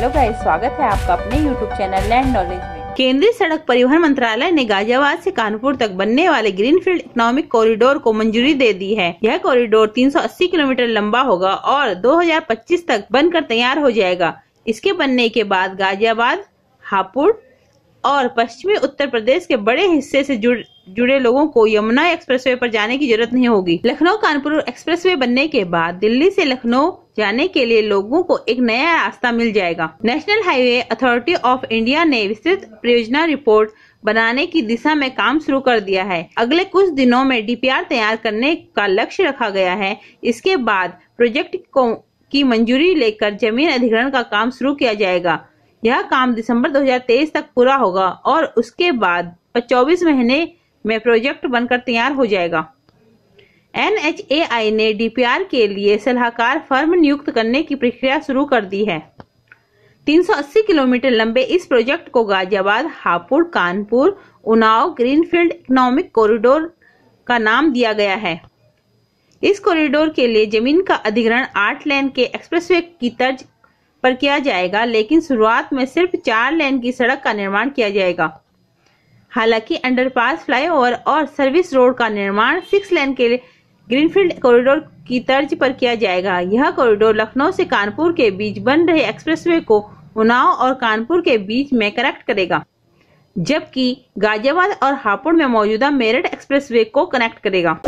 Hello guys, स्वागत है आपका अपने YouTube चैनल लैंड नॉलेज में। केंद्रीय सड़क परिवहन मंत्रालय ने गाजियाबाद से कानपुर तक बनने वाले ग्रीनफील्ड इकोनॉमिक कॉरिडोर को मंजूरी दे दी है। यह कॉरिडोर 380 किलोमीटर लंबा होगा और 2025 तक बनकर तैयार हो जाएगा। इसके बनने के बाद गाजियाबाद, हापुड़ और पश्चिमी उत्तर प्रदेश के बड़े हिस्से से जुड़े लोगों को यमुना एक्सप्रेसवे पर जाने की जरूरत नहीं होगी। लखनऊ कानपुर एक्सप्रेसवे बनने के बाद दिल्ली से लखनऊ जाने के लिए लोगों को एक नया रास्ता मिल जाएगा। National highway authority of India ने विस्तृत परियोजना रिपोर्ट बनाने की दिशा में काम शुरू कर दिया है। अगले कुछ दिनों में DPR तैयार करने का लक्ष्य रखा गया है। इसके बाद प्रोजेक्ट की मंजूरी लेकर जमीन अधिग्रहण का काम शुरू किया जाएगा। यह काम दिसंबर 2023 तक पूरा होगा और उसके बाद 24 महीने में प्रोजेक्ट बनकर तैयार हो जाएगा। NHAI ने DPR के लिए सलाहकार फर्म नियुक्त करने की प्रक्रिया शुरू कर दी है। 380 किलोमीटर लंबे इस प्रोजेक्ट को गाजियाबाद, हापुड़, कानपुर, उनाव ग्रीनफील्ड इकोनॉमिक कॉरिडोर का नाम दिया गया है। इस कॉरिडोर के लिए जमीन का अधिग्रहण 8 लेन के एक्सप्रेसवे की तर्ज पर किया जाएगा, लेकिन शुरुआत में सिर्फ 4 लेन की सड़क का निर्माण किया जाएगा। हालांकि अंडरपास, फ्लाईओवर और सर्विस रोड का निर्माण 6 लेन के ग्रीनफील्ड कॉरिडोर की तर्ज पर किया जाएगा। यह कॉरिडोर लखनऊ से कानपुर के बीच बन रहे एक्सप्रेसवे को उन्नाव और कानपुर के बीच में कनेक्ट करेगा, जबकि गाजियाबाद और हापुड़ में मौजूदा मेरठ एक्सप्रेसवे को कनेक्ट करेगा।